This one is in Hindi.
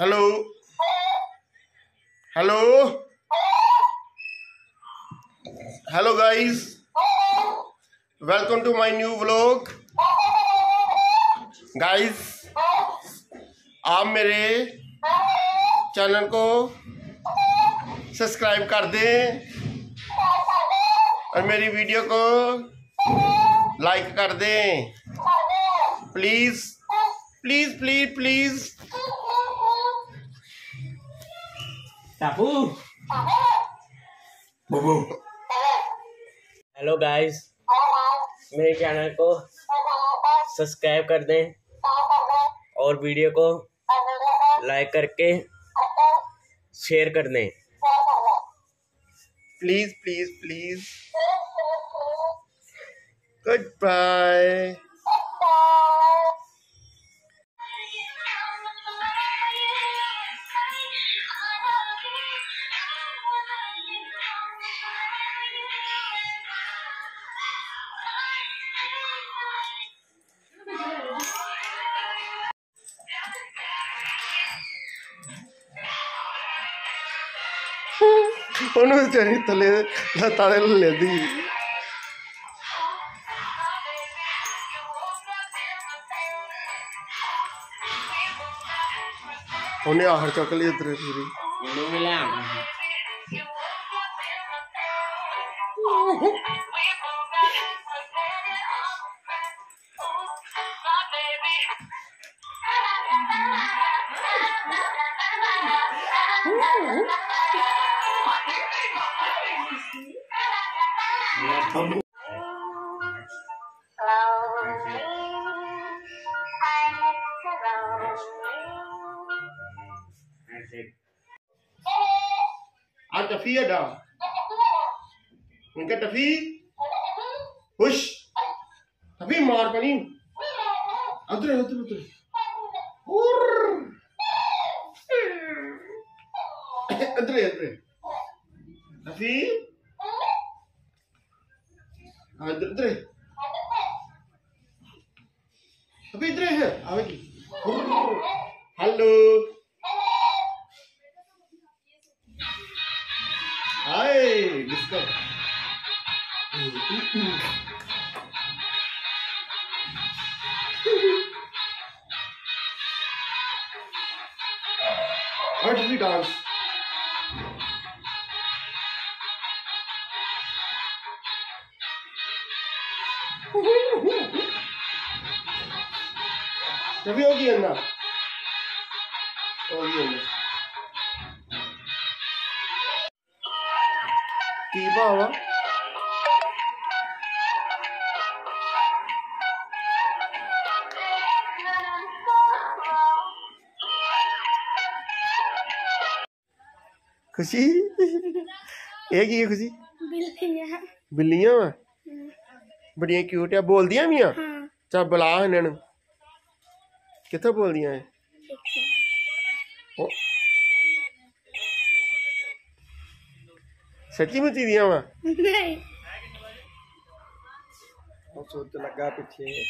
Hello? Hello? Hello guys. Welcome to my new vlog. Guys, आप मेरे चैनल को सब्सक्राइब कर दें और मेरी वीडियो को लाइक कर दें। Please please please please. टापू बबू। हेलो गाइस, मेरे चैनल को सब्सक्राइब कर दें और वीडियो को लाइक करके शेयर कर दें। Please please please. Goodbye. उन्होंने चली तले लता ले दी। उन्हें आहर चकली इतने पूरी। Hello. Ah, Tafi ada. Inka Tafi. Push. Tafi maar pani. Adre. Urr. Adre. Tafi. Andre, tapi Andre he, apa ni? Hello, hi, disco. How do we dance? Tapi ogi enna, tiba awak. Khushi, ये क्या खुशी? बिल्लियाँ। बिल्लियाँ माँ? बढ़िया क्यूट है। बोल दिया मियाँ? चाह बुला है ननु। कितना बोल दिया है? सच्ची में दिया वहाँ? नहीं। सोच लगा पीछे।